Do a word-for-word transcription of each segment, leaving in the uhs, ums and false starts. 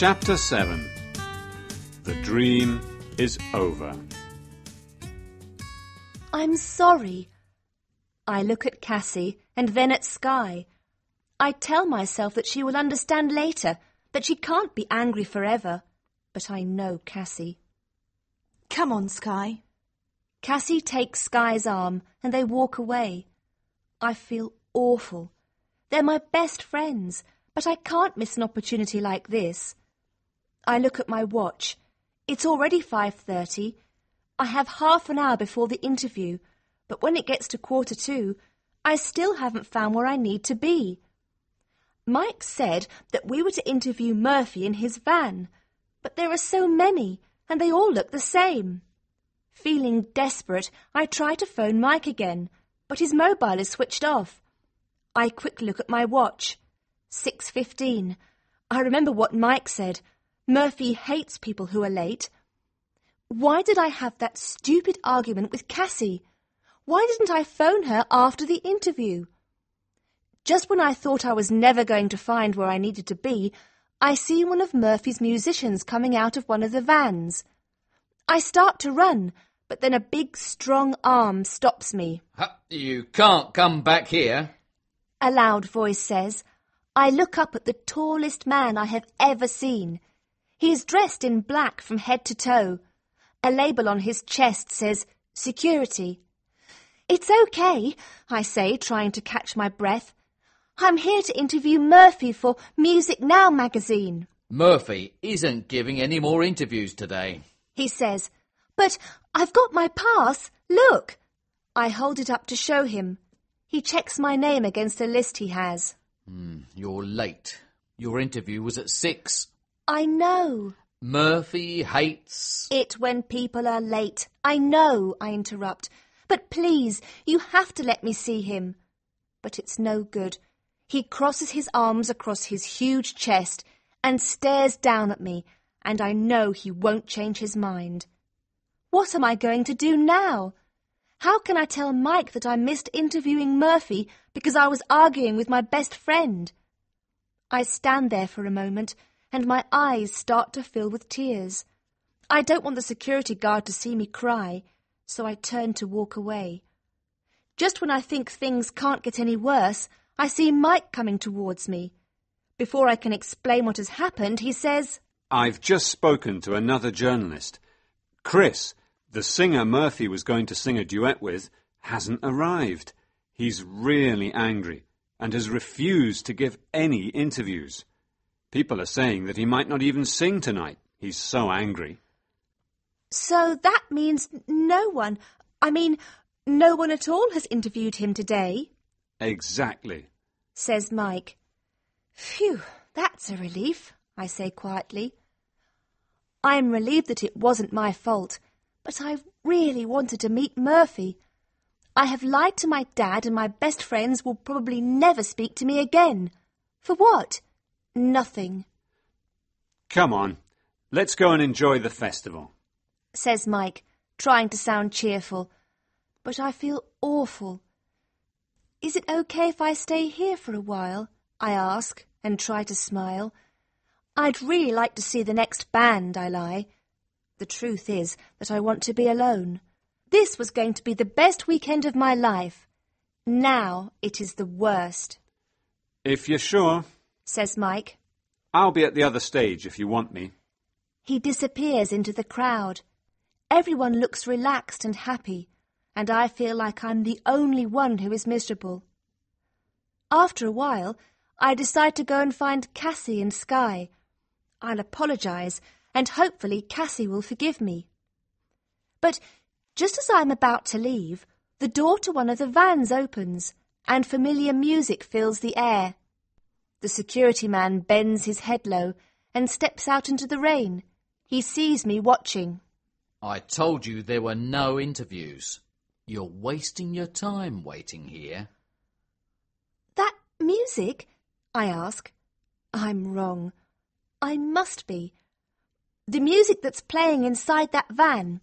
Chapter seven. The dream is over. I'm sorry. I look at Cassie and then at Skye. I tell myself that she will understand later, that she can't be angry forever. But I know Cassie. Come on, Skye. Cassie takes Skye's arm and they walk away. I feel awful. They're my best friends, but I can't miss an opportunity like this. I look at my watch. It's already five thirty. I have half an hour before the interview, but when it gets to quarter two, I still haven't found where I need to be. Mike said that we were to interview Murphy in his van, but there are so many, and they all look the same. Feeling desperate, I try to phone Mike again, but his mobile is switched off. I quick look at my watch. Six fifteen. I remember what Mike said. Murphy hates people who are late. Why did I have that stupid argument with Cassie? Why didn't I phone her after the interview? Just when I thought I was never going to find where I needed to be, I see one of Murphy's musicians coming out of one of the vans. I start to run, but then a big, strong arm stops me. You can't come back here, a loud voice says. I look up at the tallest man I have ever seen. He is dressed in black from head to toe. A label on his chest says, Security. It's okay, I say, trying to catch my breath. I'm here to interview Murphy for Music Now magazine. Murphy isn't giving any more interviews today, he says. But I've got my pass, look. I hold it up to show him. He checks my name against a list he has. Mm, you're late. Your interview was at six. I know. Murphy hates it when people are late. I know, I interrupt. But please, you have to let me see him. But it's no good. He crosses his arms across his huge chest and stares down at me, and I know he won't change his mind. What am I going to do now? How can I tell Mike that I missed interviewing Murphy because I was arguing with my best friend? I stand there for a moment, and my eyes start to fill with tears. I don't want the security guard to see me cry, so I turn to walk away. Just when I think things can't get any worse, I see Mike coming towards me. Before I can explain what has happened, he says, I've just spoken to another journalist. Chris, the singer Murphy was going to sing a duet with, hasn't arrived. He's really angry and has refused to give any interviews. People are saying that he might not even sing tonight. He's so angry. So that means no one, I mean, no one at all has interviewed him today. Exactly, says Mike. Phew, that's a relief, I say quietly. I am relieved that it wasn't my fault, but I really wanted to meet Murphy. I have lied to my dad, and my best friends will probably never speak to me again. For what? Nothing. Come on, let's go and enjoy the festival, says Mike, trying to sound cheerful. But I feel awful. Is it okay if I stay here for a while? I ask, and try to smile. I'd really like to see the next band, I lie. The truth is that I want to be alone. This was going to be the best weekend of my life. Now it is the worst. If you're sure, says Mike. I'll be at the other stage if you want me. He disappears into the crowd. Everyone looks relaxed and happy, and I feel like I'm the only one who is miserable. After a while, I decide to go and find Cassie and Skye. I'll apologise, and hopefully Cassie will forgive me. But just as I'm about to leave, the door to one of the vans opens, and familiar music fills the air. The security man bends his head low and steps out into the rain. He sees me watching. I told you there were no interviews. You're wasting your time waiting here. That music? I ask. I'm wrong. I must be. The music that's playing inside that van.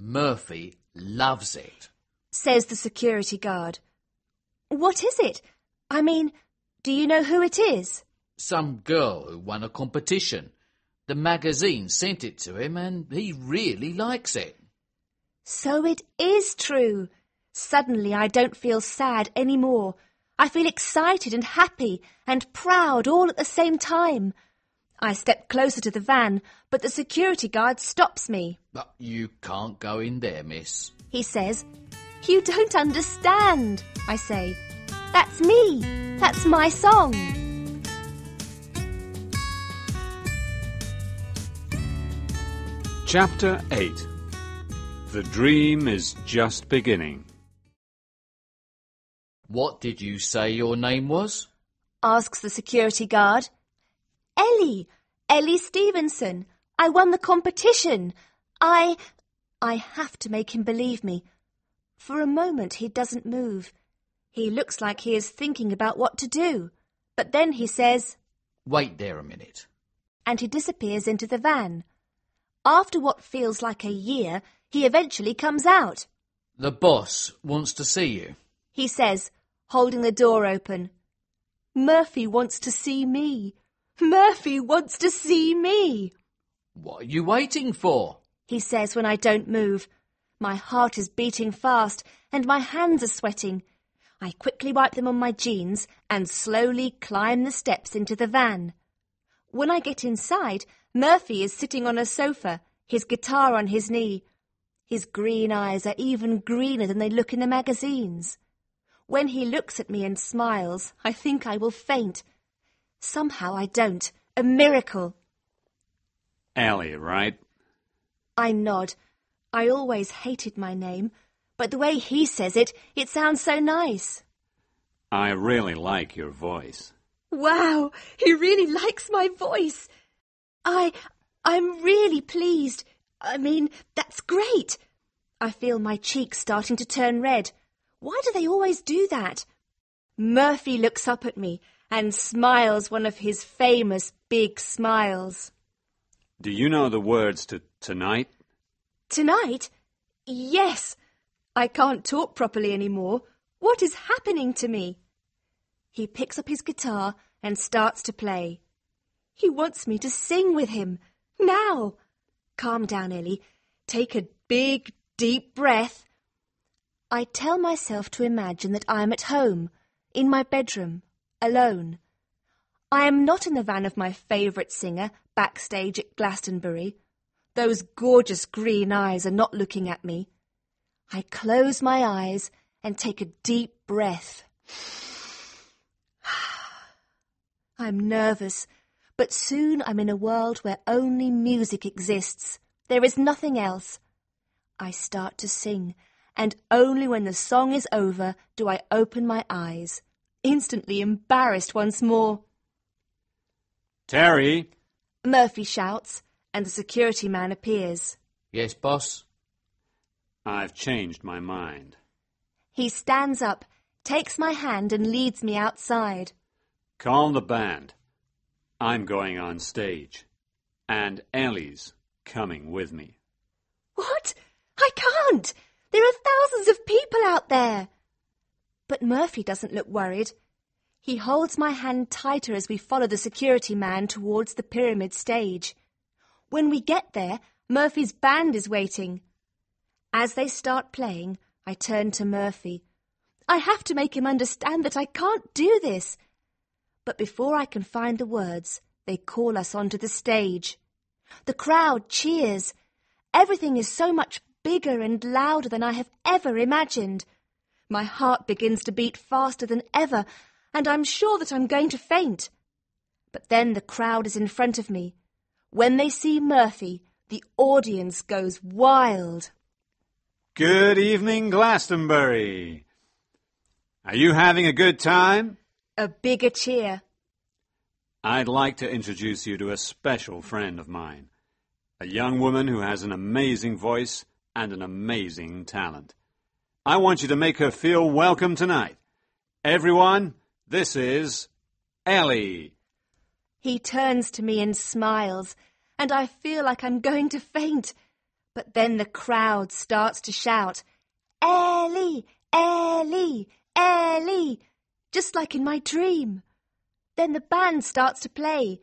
Murphy loves it, says the security guard. What is it? I mean, do you know who it is? Some girl who won a competition. The magazine sent it to him and he really likes it. So it is true. Suddenly I don't feel sad any more. I feel excited and happy and proud all at the same time. I step closer to the van, but the security guard stops me. But you can't go in there, miss, he says. You don't understand, I say. That's me. That's my song. Chapter eight. The dream is just beginning. What did you say your name was? Asks the security guard. Ellie. Ellie Stevenson. I won the competition. I... I have to make him believe me. For a moment he doesn't move. He looks like he is thinking about what to do. But then he says, "Wait there a minute." And he disappears into the van. After what feels like a year, he eventually comes out. The boss wants to see you, he says, holding the door open. Murphy wants to see me. Murphy wants to see me. What are you waiting for? He says when I don't move. My heart is beating fast and my hands are sweating. I quickly wipe them on my jeans and slowly climb the steps into the van. When I get inside, Murphy is sitting on a sofa, his guitar on his knee. His green eyes are even greener than they look in the magazines. When he looks at me and smiles, I think I will faint. Somehow I don't. A miracle. Ellie, right? I nod. I always hated my name, but the way he says it, it sounds so nice. I really like your voice. Wow, he really likes my voice. I, I'm really pleased. I mean, that's great. I feel my cheeks starting to turn red. Why do they always do that? Murphy looks up at me and smiles one of his famous big smiles. Do you know the words to tonight? Tonight? Yes. I can't talk properly anymore. What is happening to me? He picks up his guitar and starts to play. He wants me to sing with him. Now. Calm down, Ellie. Take a big, deep breath. I tell myself to imagine that I am at home, in my bedroom, alone. I am not in the van of my favourite singer, backstage at Glastonbury. Those gorgeous green eyes are not looking at me. I close my eyes and take a deep breath. I'm nervous, but soon I'm in a world where only music exists. There is nothing else. I start to sing. And only when the song is over do I open my eyes, instantly embarrassed once more. Terry! Murphy shouts, and the security man appears. Yes, boss? I've changed my mind. He stands up, takes my hand and leads me outside. Call the band. I'm going on stage. And Ellie's coming with me. What? I can't! There are thousands of people out there. But Murphy doesn't look worried. He holds my hand tighter as we follow the security man towards the pyramid stage. When we get there, Murphy's band is waiting. As they start playing, I turn to Murphy. I have to make him understand that I can't do this. But before I can find the words, they call us onto the stage. The crowd cheers. Everything is so much bigger and louder than I have ever imagined. My heart begins to beat faster than ever, and I'm sure that I'm going to faint. But then the crowd is in front of me. When they see Murphy, the audience goes wild. Good evening, Glastonbury. Are you having a good time? A bigger cheer. I'd like to introduce you to a special friend of mine, a young woman who has an amazing voice and an amazing talent. I want you to make her feel welcome tonight. Everyone, this is Ellie. He turns to me and smiles, and I feel like I'm going to faint. But then the crowd starts to shout, Ellie, Ellie, Ellie, just like in my dream. Then the band starts to play.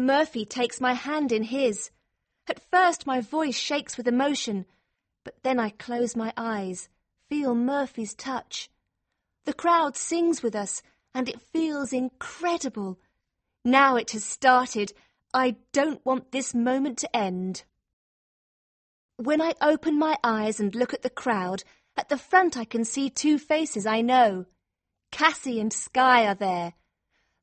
Murphy takes my hand in his. At first my voice shakes with emotion, but then I close my eyes, feel Murphy's touch. The crowd sings with us, and it feels incredible. Now it has started. I don't want this moment to end. When I open my eyes and look at the crowd, at the front I can see two faces I know. Cassie and Skye are there.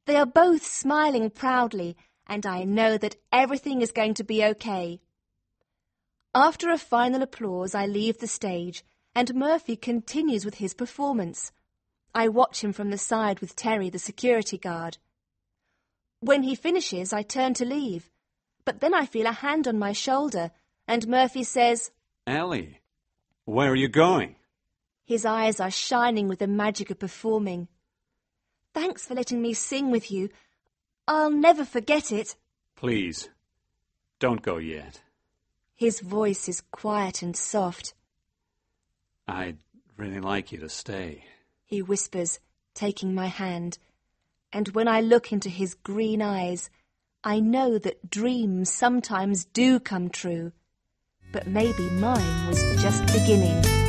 They are both smiling proudly, and I know that everything is going to be okay. After a final applause, I leave the stage, and Murphy continues with his performance. I watch him from the side with Terry, the security guard. When he finishes, I turn to leave, but then I feel a hand on my shoulder, and Murphy says, "Ellie, where are you going?" His eyes are shining with the magic of performing. "Thanks for letting me sing with you. I'll never forget it." "Please, don't go yet." His voice is quiet and soft. "I'd really like you to stay," he whispers, taking my hand. And when I look into his green eyes, I know that dreams sometimes do come true. But maybe mine was just beginning.